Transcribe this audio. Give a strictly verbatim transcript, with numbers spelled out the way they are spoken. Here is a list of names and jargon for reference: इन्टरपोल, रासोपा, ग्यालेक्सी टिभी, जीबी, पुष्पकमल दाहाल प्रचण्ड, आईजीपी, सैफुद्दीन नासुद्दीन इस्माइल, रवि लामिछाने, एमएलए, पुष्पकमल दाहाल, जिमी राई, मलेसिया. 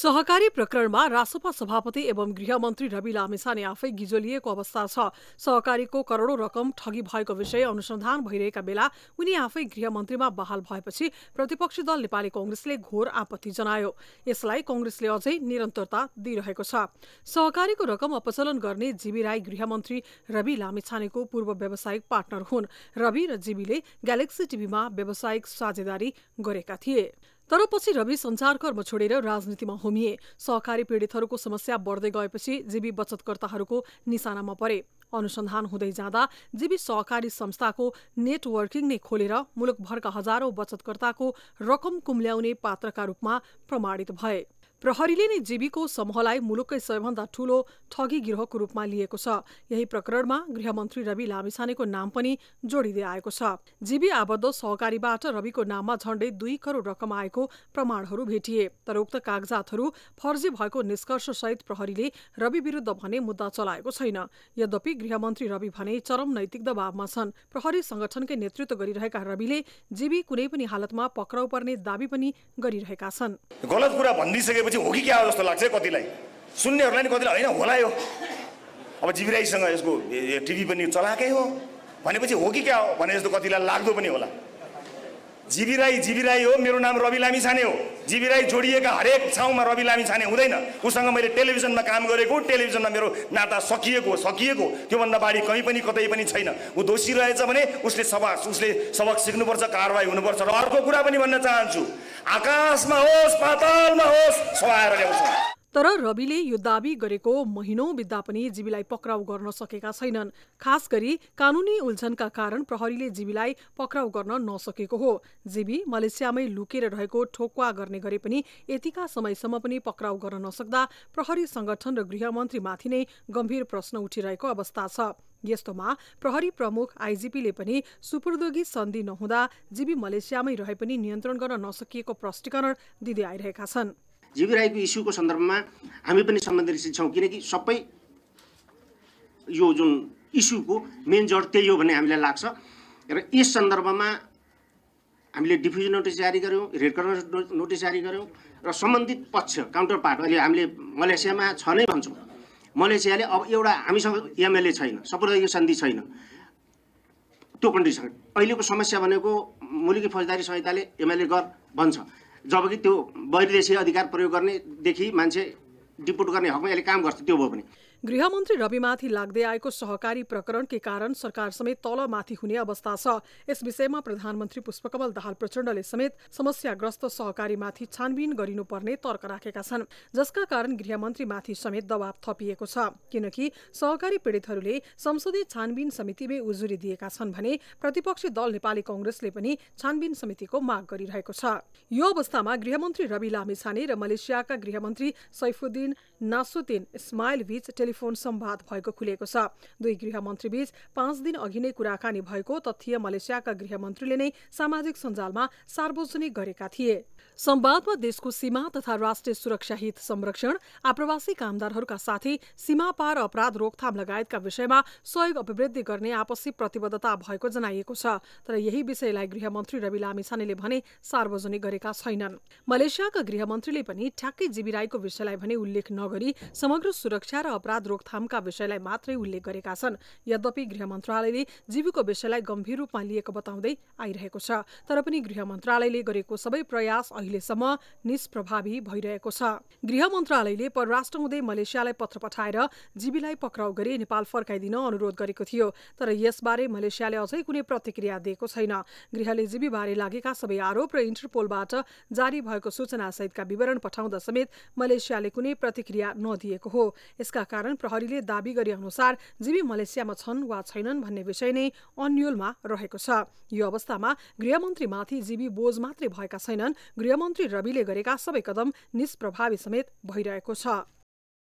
सहकारी प्रकरणमा रासोपा सभापति एवं गृहमन्त्री रवि लामिछाने आफै गिजोलिएको अवस्था छ। सहकारीको करोडौं रकम ठगी भएको विषय अनुसन्धान भइरहेका बेला उनी आफै गृहमन्त्रीमा बहाल भएपछि प्रतिपक्षी दल नेपाली कांग्रेसले घोर आपत्ति जनायो। यसलाई कांग्रेसले अझै निरन्तरता दिइरहेको छ। सहकारीको रकम अपचलन गर्ने जिमी राई गृहमन्त्री रवि लामिछानेको पूर्व व्यावसायिक पार्टनर हुन्। रवि र जिमीले ग्यालेक्सी टिभीमा व्यावसायिक साझेदारी गरेका थिए, तर पछि रवि संचारकर्म छोडेर राजनीतिमा होमिए। सहकारी पीडितहरूको समस्या बढ्दै गएपछि जीबी बचतकर्ताहरूको निशानामा परे। अनुसन्धान हुँदै जाँदा जीबी सहकारी संस्थाको नेटवर्किङ नै खोलेर मुलुकभरका हजारौं बचतकर्ताको रकम कुम्ल्याउने पात्रका रूपमा प्रमाणित भए। प्रहरीले नै जीबीको समूहलाई मुलुककै सबैभन्दा ठूलो ठगी गिरोहको रूपमा लिएको छ। यही प्रकरणमा गृहमन्त्री रवि लामिछानेको नाम पनि जोडिँदै आएको छ। जीबी आबद्ध सहकारीबाट रविको नाममा झण्डै दुई करोड रकम आएको प्रमाणहरू भेटिए, तर उक्त कागजातहरू फर्जी भएको निष्कर्षसहित प्रहरीले रवि विरुद्ध भने मुद्दा चलाएको छैन। यद्यपि गृहमन्त्री रवि भने चरम नैतिक दबावमा छन्। प्रहरी संगठनकै नेतृत्व गरिरहेका रविले जीबी कुनै पनि हालतमा पक्राउ पर्ने दावी पनि गरिरहेका छन्। गलत कुरा भनिसकेपछि हो कि क्या हो जस्तो लाग्छ कतिलाई, सुन्नेहरूलाई नि कतिलाई होइन होला यो। अब जिमी राईसँग यसको टिभी पनि चलाएकै हो भनेपछि हो कि क्या हो भने जस्तो कतिलाई लाग्दो पनि होला। जिमी राई जिमी राई हो, मेरो नाम रवि लामिछाने हो। जिमी राई जोडिएका हरेक ठाउँमा रवि लामिछाने हुँदैन। उसँग मैले टेलिभिजनमा काम गरेको, टेलिभिजनमा मेरो नाता सकिएको सकिएको त्योभन्दा बढी कहीँ पनि कतै पनि छैन। ऊ दोषी रहेछ भने उसले सबक उसले सबक सिक्नुपर्छ, कारवाही हुनुपर्छ। र अर्को कुरा पनि भन्न चाहन्छु, आकाशमा होस् पातालमा होस् सहायता ल्याउँछ। तर रविले यो दावी गरेको महिनौं बित्दा पनि जीबीलाई पक्राउ गर्न सकेका छैनन्। खास गरी कानूनी उल्झनका कारण प्रहरीले जीबीलाई पक्राउ गर्न नसकेको हो। जीबी मलेसियामै लुकेर रहेको ठोक्वा गर्ने गरे पनि यतिका समयसम्म पनि पक्राउ गर्न नसक्दा प्रहरी संगठन र गृहमन्त्रीमाथि नै गम्भीर प्रश्न उठिरहेको अवस्था छ। यस्तोमा प्रहरी प्रमुख आईजीपीले पनि सुपुर्दगी सन्धि नहुँदा जीबी मलेसियामै रहे पनि नियन्त्रण गर्न नसकिएको स्पष्टीकरण दिँदै आइरहेका छन्। जीबी राईको इस्युको सन्दर्भमा हामी पनि सम्बन्धित छौँ, किनकि सबै यो जुन इस्युको मेन जड त्यही हो भन्ने हामीलाई लाग्छ। र यस सन्दर्भमा हामीले डिफ्युज नोटिस जारी गऱ्यौँ, रेड कर्नर नोटिस जारी गऱ्यौँ र सम्बन्धित पक्ष काउन्टर पार्ट अहिले हामीले मलेसियामा छ नै भन्छौँ। मलेसियाले अब एउटा हामीसँग एमएलए छैन, सपुर्दगी सन्धि छैन, त्यो कन्डिसन अहिलेको समस्या भनेको मुलुकी फौजदारी संहिताले एमएलए गर भन्छ, जबकि त्यो बहिर्देशीय अधिकार प्रयोग गर्नेदेखि मान्छे डिपोर्ट गर्ने हकमा यसले काम गर्छ। त्यो भयो भने गृहमन्त्री रविमाथि लाग्दै आएको सहकारी प्रकरणकै कारण सरकार समेत तलमाथि हुने अवस्था छ। यस विषयमा प्रधानमन्त्री पुष्पकमल दाहाल प्रचण्डले समेत समस्याग्रस्त सहकारीमाथि छानबिन गरिनुपर्ने तर्क राखेका छन्, जसका कारण गृहमन्त्रीमाथि समेत दबाव थपिएको छ। किनकि सहकारी पीडितहरूले संसदीय छानबिन समितिमै उजुरी दिएका छन् भने प्रतिपक्षी दल नेपाली कांग्रेसले पनि छानबिन समितिको माग गरिरहेको छ। यो अवस्थामा गृहमन्त्री रवि लामिछाने र मलेसियाका गृहमन्त्री सैफुद्दीन नासुद्दीन इस्माइल बीच फोन संवाद भएको खुलेको छ। दुई गृहमन्त्री बीच पाँच दिन अघि नै कुराकानी भएको तथ्य मलेसियाका गृहमन्त्रीले नै सामाजिक सञ्जालमा सार्वजनिक गरेका थिए। संवादमा देशको सीमा तथा राष्ट्रिय सुरक्षा हित संरक्षण, आप्रवासी कामदारहरूका साथै सीमा पार अपराध रोकथाम लगायतका विषयमा सहयोग अभिवृद्धि गर्ने आपसी प्रतिबद्धता भएको जनाइएको छ। तर यही विषयलाई गृहमन्त्री रवि लामिछानेले भने सार्वजनिक गरेका छैनन्। मलेसियाका गृहमन्त्रीले पनि ठ्याक्कै जिमी राईको विषयलाई भने उल्लेख नगरी समग्र सुरक्षा र अपराध रोकथामका विषयलाई मात्रै उल्लेख गरेका छन्। यद्यपि गृह मन्त्रालयले जीबीको विषयलाई गम्भीर रूपमा लिएको बताउँदै आइरहेको छ, तर पनि गृह मन्त्रालयले गरेको सबै प्रयास अहिलेसम्म निष्प्रभावी भइरहेको छ। गृह मन्त्रालयले परराष्ट्र हुँदै मलेसियालाई पत्र पठाएर जीबीलाई पक्राउ गरी नेपाल फर्काइदिन अनुरोध गरेको थियो, तर यसबारे मलेसियाले अझै कुनै प्रतिक्रिया दिएको छैन। गृहले जीबीबारे लागेका सबै आरोप र इन्टरपोलबाट जारी भएको सूचना सहितका विवरण पठाउँदा समेत मलेसियाले कुनै प्रतिक्रिया नदिएको हो। यसका कारण प्रहरीले दावी गरे अनुसार जीबी मलेसियामा छन् वा छैनन् भन्ने विषय नै अन्यलमा रहेको छ। यो अवस्थामा गृहमन्त्रीमाथि जीबी बोझ मात्रै भएका छैनन्, गृहमन्त्री रविले गरेका सबै कदम निष्प्रभावी समेत भइरहेको छ।